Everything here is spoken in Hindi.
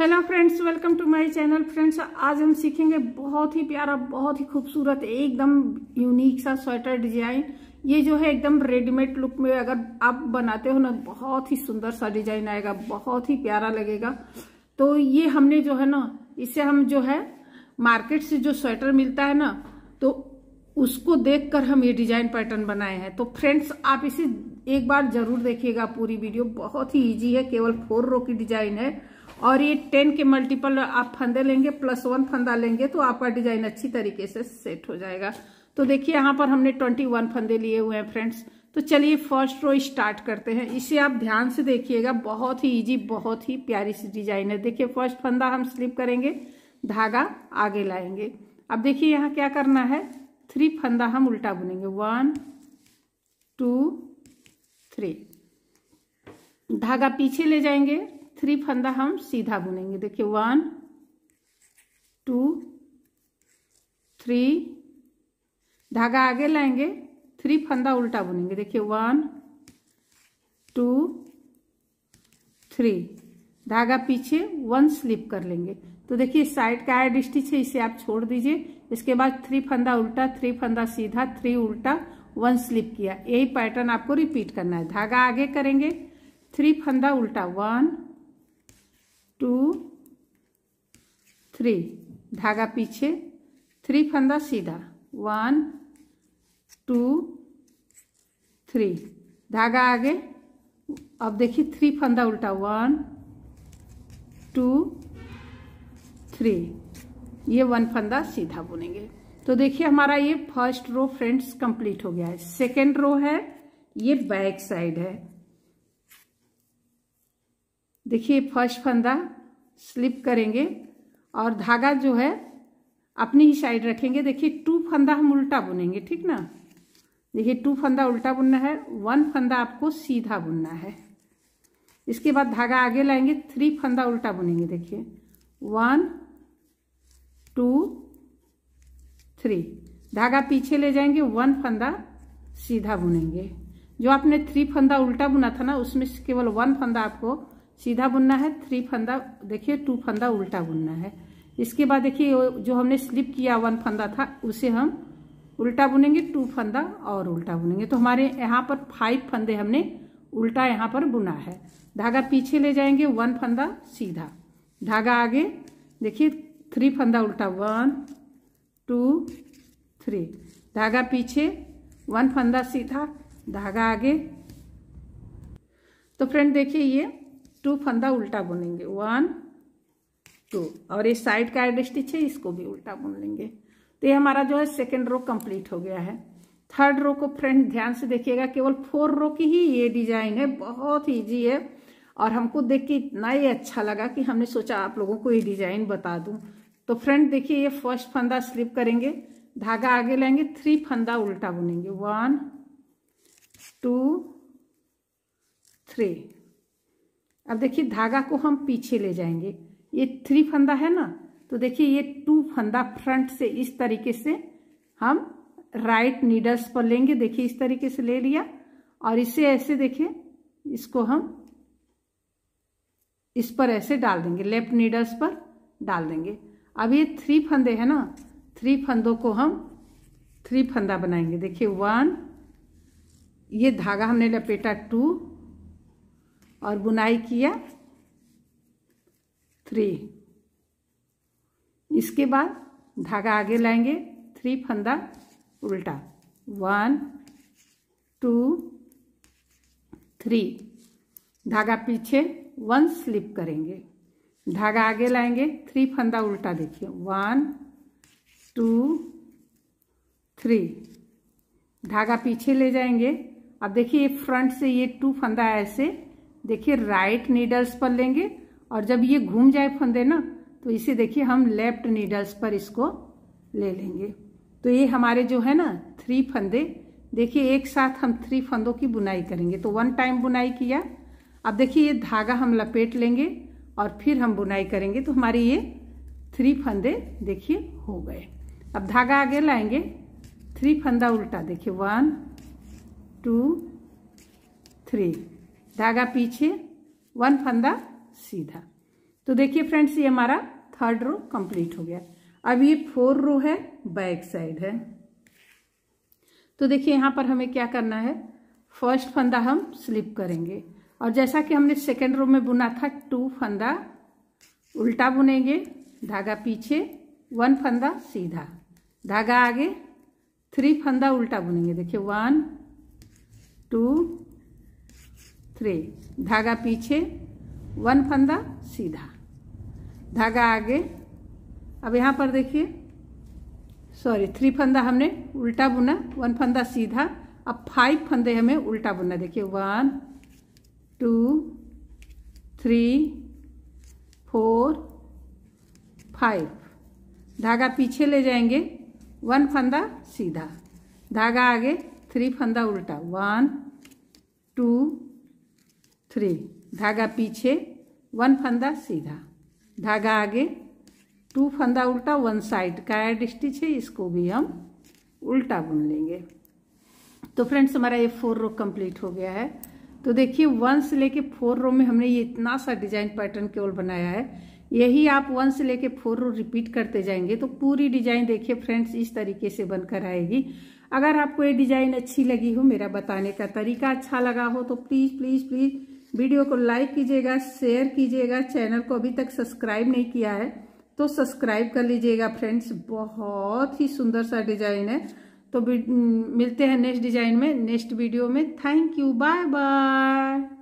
Hello friends, welcome to my channel. Friends, आज हम सीखेंगे बहुत ही प्यारा, बहुत ही खूबसूरत, एकदम यूनिक सा स्वेटर डिजाइन। ये जो है एकदम रेडीमेड लुक में अगर आप बनाते हो ना, बहुत ही सुंदर सा डिजाइन आएगा, बहुत ही प्यारा लगेगा। तो ये हमने जो है ना, इसे हम जो है मार्केट से जो स्वेटर मिलता है ना, तो उसको देख कर हम ये डिजाइन पैटर्न बनाए हैं। तो फ्रेंड्स, आप इसे एक बार जरूर देखिएगा, पूरी वीडियो। बहुत ही ईजी है, केवल 4 रो की डिजाइन है और ये 10 के मल्टीपल आप फंदे लेंगे, +1 फंदा लेंगे तो आपका डिजाइन अच्छी तरीके से सेट हो जाएगा। तो देखिए, यहाँ पर हमने 21 फंदे लिए हुए हैं फ्रेंड्स। तो चलिए फर्स्ट रो स्टार्ट करते हैं। इसे आप ध्यान से देखिएगा, बहुत ही ईजी, बहुत ही प्यारी सी डिजाइन है। देखिए, फर्स्ट फंदा हम स्लिप करेंगे, धागा आगे लाएंगे। अब देखिए यहाँ क्या करना है, 3 फंदा हम उल्टा बुनेंगे, 1 2 3, धागा पीछे ले जाएंगे, 3 फंदा हम सीधा बुनेंगे। देखिए, 1 2 3, धागा आगे लाएंगे, 3 फंदा उल्टा बुनेंगे। देखिए, 1 2 3, धागा पीछे, 1 स्लिप कर लेंगे। तो देखिए, साइड का ऐड स्टिच है, इसे आप छोड़ दीजिए। इसके बाद 3 फंदा उल्टा, 3 फंदा सीधा, 3 उल्टा, 1 स्लिप किया। यही पैटर्न आपको रिपीट करना है। धागा आगे करेंगे, 3 फंदा उल्टा, 1 2 3, धागा पीछे, 3 फंदा सीधा, 1 2 3, धागा आगे। अब देखिए, 3 फंदा उल्टा, 1 2 3, ये 1 फंदा सीधा बुनेंगे। तो देखिए, हमारा ये फर्स्ट रो फ्रेंड्स कंप्लीट हो गया है। सेकेंड रो है, ये बैक साइड है। देखिए, फर्स्ट फंदा स्लिप करेंगे और धागा जो है अपनी ही साइड रखेंगे। देखिए, 2 फंदा हम उल्टा बुनेंगे, ठीक ना। देखिए, 2 फंदा उल्टा बुनना है, 1 फंदा आपको सीधा बुनना है। इसके बाद धागा आगे लाएंगे, 3 फंदा उल्टा बुनेंगे। देखिए, 1 2 3, धागा पीछे ले जाएंगे, 1 फंदा सीधा बुनेंगे। जो आपने 3 फंदा उल्टा बुना था ना, उसमें से केवल 1 फंदा आपको सीधा बुनना है। 3 फंदा, देखिए 2 फंदा उल्टा बुनना है। इसके बाद देखिए, जो हमने स्लिप किया 1 फंदा था, उसे हम उल्टा बुनेंगे, 2 फंदा और उल्टा बुनेंगे। तो हमारे यहाँ पर 5 फंदे हमने उल्टा यहाँ पर बुना है। धागा पीछे ले जाएंगे, 1 फंदा सीधा, धागा आगे। देखिए, 3 फंदा उल्टा, 1 2 3, धागा पीछे, 1 फंदा सीधा, धागा आगे। तो फ्रेंड देखिए, ये 2 फंदा उल्टा बुनेंगे, 1 2, और ये साइड का ऐड स्टिच है, इसको भी उल्टा बुन लेंगे। तो ये हमारा जो है सेकेंड रो कंप्लीट हो गया है। थर्ड रो को फ्रेंड ध्यान से देखिएगा, केवल 4 रो की ही ये डिजाइन है, बहुत ईजी है। और हमको देख के इतना ही अच्छा लगा कि हमने सोचा आप लोगों को ये डिजाइन बता दूं। तो फ्रेंड देखिए, ये फर्स्ट फंदा स्लिप करेंगे, धागा आगे लाएंगे, 3 फंदा उल्टा बुनेंगे, 1 2 3। अब देखिए, धागा को हम पीछे ले जाएंगे। ये 3 फंदा है ना, तो देखिए ये 2 फंदा फ्रंट से इस तरीके से हम राइट नीडल्स पर लेंगे। देखिए, इस तरीके से ले लिया और इसे ऐसे, देखिए इसको हम इस पर ऐसे डाल देंगे, लेफ्ट नीडल्स पर डाल देंगे। अब ये 3 फंदे हैं ना, 3 फंदों को हम 3 फंदा बनाएंगे। देखिए, 1, ये धागा हमने लपेटा, 2, और बुनाई किया, 3। इसके बाद धागा आगे लाएंगे, 3 फंदा उल्टा, 1 2 3, धागा पीछे, 1 स्लिप करेंगे, धागा आगे लाएंगे, 3 फंदा उल्टा। देखिए, 1 2 3, धागा पीछे ले जाएंगे। अब देखिए, फ्रंट से ये 2 फंदा ऐसे, देखिए राइट नीडल्स पर लेंगे, और जब ये घूम जाए फंदे ना, तो इसे देखिए हम लेफ्ट नीडल्स पर इसको ले लेंगे। तो ये हमारे जो है ना 3 फंदे, देखिए एक साथ हम 3 फंदों की बुनाई करेंगे। तो 1 टाइम बुनाई किया। अब देखिए, ये धागा हम लपेट लेंगे और फिर हम बुनाई करेंगे। तो हमारे ये 3 फंदे देखिए हो गए। अब धागा आगे लाएंगे, 3 फंदा उल्टा, देखिए 1 2 3, धागा पीछे, 1 फंदा सीधा। तो देखिए फ्रेंड्स ये हमारा थर्ड रो कंप्लीट हो गया। अब ये फोर रो है, बैक साइड है। तो देखिए यहाँ पर हमें क्या करना है, फर्स्ट फंदा हम स्लिप करेंगे और जैसा कि हमने सेकेंड रो में बुना था टू फंदा उल्टा बुनेंगे, धागा पीछे, वन फंदा सीधा, धागा आगे, थ्री फंदा उल्टा बुनेंगे। देखिए 1 2 3, धागा पीछे, वन फंदा सीधा, धागा आगे। अब यहाँ पर देखिए थ्री फंदा हमने उल्टा बुना, वन फंदा सीधा, अब 5 फंदे हमें उल्टा बुनना। देखिए 1 2 3 4 5, धागा पीछे ले जाएंगे, वन फंदा सीधा, धागा आगे, थ्री फंदा उल्टा, 1 2 3, धागा पीछे, वन फंदा सीधा, धागा आगे, टू फंदा उल्टा, वन साइड का एड स्टिच है, इसको भी हम उल्टा बुन लेंगे। तो फ्रेंड्स हमारा ये 4 रो कंप्लीट हो गया है। तो देखिए 1 से लेके 4 रो में हमने ये इतना सा डिजाइन पैटर्न केवल बनाया है। यही आप 1 से लेके 4 रो रिपीट करते जाएंगे तो पूरी डिजाइन देखिए फ्रेंड्स इस तरीके से बनकर आएगी। अगर आपको ये डिजाइन अच्छी लगी हो, मेरा बताने का तरीका अच्छा लगा हो, तो प्लीज प्लीज प्लीज वीडियो को लाइक कीजिएगा, शेयर कीजिएगा। चैनल को अभी तक सब्सक्राइब नहीं किया है तो सब्सक्राइब कर लीजिएगा फ्रेंड्स। बहुत ही सुंदर सा डिजाइन है। तो मिलते हैं नेक्स्ट डिजाइन में, नेक्स्ट वीडियो में। Thank you, bye bye.